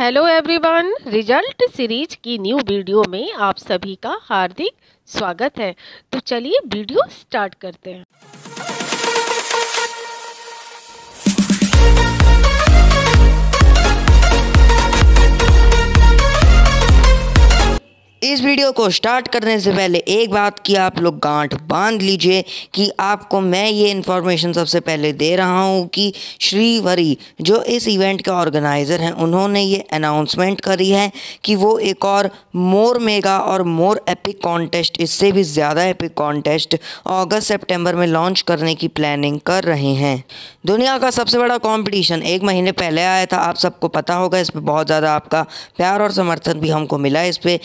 Hello everyone, result series की new video में आप सभी का हार्दिक स्वागत है। तो चलिए वीडियो स्टार्ट करते हैं। इस वीडियो को स्टार्ट करने से पहले एक बात की आप लोग गांठ बांध लीजिए कि आपको मैं ये इन्फॉर्मेशन सबसे पहले दे रहा हूँ कि श्रीवरी जो इस इवेंट के ऑर्गेनाइज़र हैं, उन्होंने ये अनाउंसमेंट करी है कि वो एक और मोर मेगा और मोर एपिक कॉन्टेस्ट, इससे भी ज़्यादा एपिक कॉन्टेस्ट अगस्त सेप्टेम्बर में लॉन्च करने की प्लानिंग कर रहे हैं। दुनिया का सबसे बड़ा कॉम्पिटिशन एक महीने पहले आया था, आप सबको पता होगा। इस पर बहुत ज़्यादा आपका प्यार और समर्थन भी हमको मिला। इस पर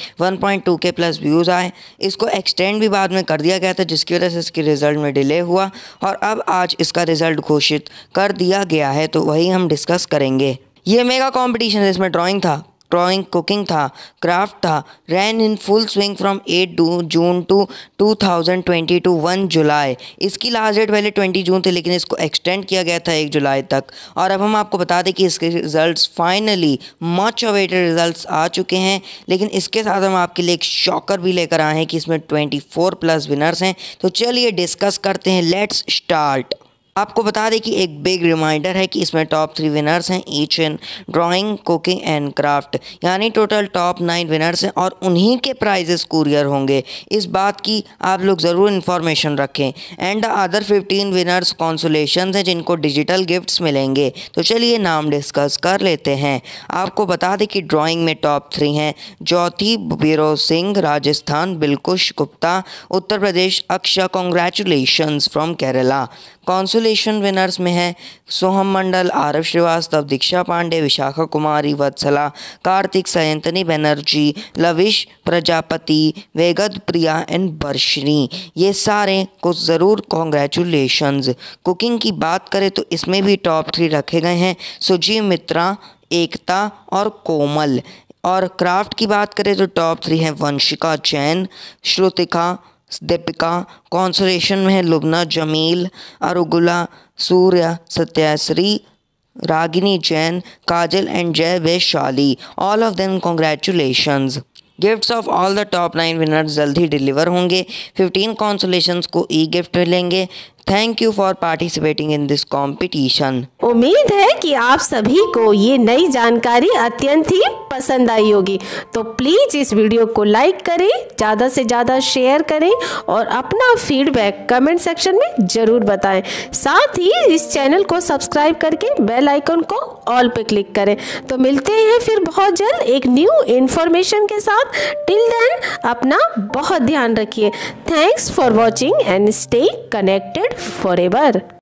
1.2K प्लस व्यूज़ आए। इसको एक्सटेंड भी बाद में कर दिया गया था, जिसकी वजह से इसके रिज़ल्ट में डिले हुआ और अब आज इसका रिज़ल्ट घोषित कर दिया गया है, तो वही हम डिस्कस करेंगे। ये मेगा कॉम्पिटिशन है, इसमें ड्राइंग था, ड्राइंग कुकिंग था, क्राफ्ट था। Ran in full swing from 8 June to 2022 1 July. इसकी लास्ट डेट पहले 20 जून थी, लेकिन इसको एक्सटेंड किया गया था 1 जुलाई तक। और अब हम आपको बता दें कि इसके results finally much awaited results आ चुके हैं, लेकिन इसके साथ हम आपके लिए एक शॉकर भी लेकर आए हैं कि इसमें 24 प्लस विनर्स हैं। तो चलिए डिस्कस करते हैं, लेट्स स्टार्ट। आपको बता दें कि एक बिग रिमाइंडर है कि इसमें टॉप 3 विनर्स हैं each in drawing, cooking and craft, यानी टोटल टॉप 9 विनर्स हैं और उन्हीं के प्राइजेस कुरियर होंगे। इस बात की आप लोग ज़रूर इन्फॉर्मेशन रखें। And the other 15 winners consolation हैं, जिनको डिजिटल गिफ्ट्स मिलेंगे। तो चलिए नाम डिस्कस कर लेते हैं। आपको बता दें कि ड्राइंग में टॉप 3 हैं Jyoti Biro Singh, Rajasthan, Bilkush Gupta, Uttar Pradesh, Akshay, congratulations from Kerala. Consolation winners में है सोहम मंडल, आरव श्रीवास्तव, दीक्षा पांडे, विशाखा कुमारी, वत्सला कार्तिक, संयंतनी बनर्जी, लविश प्रजापति, वेगत प्रिया एंड बर्शनी। ये सारे को ज़रूर कॉन्ग्रेचुलेशंस। कुकिंग की बात करें तो इसमें भी टॉप 3 रखे गए हैं सुजी मित्रा, एकता और कोमल। और क्राफ्ट की बात करें तो टॉप 3 हैं वंशिका जैन, श्रुतिका, दीपिका। कॉन्सोलेशन में है लुबना जमील, अरुगुला सूर्य, सत्याश्री, रागिनी जैन, काजल एंड जय Vaishali. All of them congratulations. Gifts of all the top 9 winners जल्द ही डिलीवर होंगे। 15 कॉन्सोलेशंस को ई-गिफ्ट मिलेंगे। Thank you for participating in this competition. उम्मीद है कि आप सभी को ये नई जानकारी अत्यंत ही पसंद आई होगी। तो प्लीज इस वीडियो को लाइक करें, ज़्यादा से ज़्यादा शेयर करें और अपना फीडबैक कमेंट सेक्शन में ज़रूर बताएं। साथ ही इस चैनल को सब्सक्राइब करके बेल आइकन को ऑल पे क्लिक करें। तो मिलते हैं फिर बहुत जल्द एक न्यू इन्फॉर्मेशन के साथ। टिल देन अपना बहुत ध्यान रखिए। Thanks for watching and stay connected forever।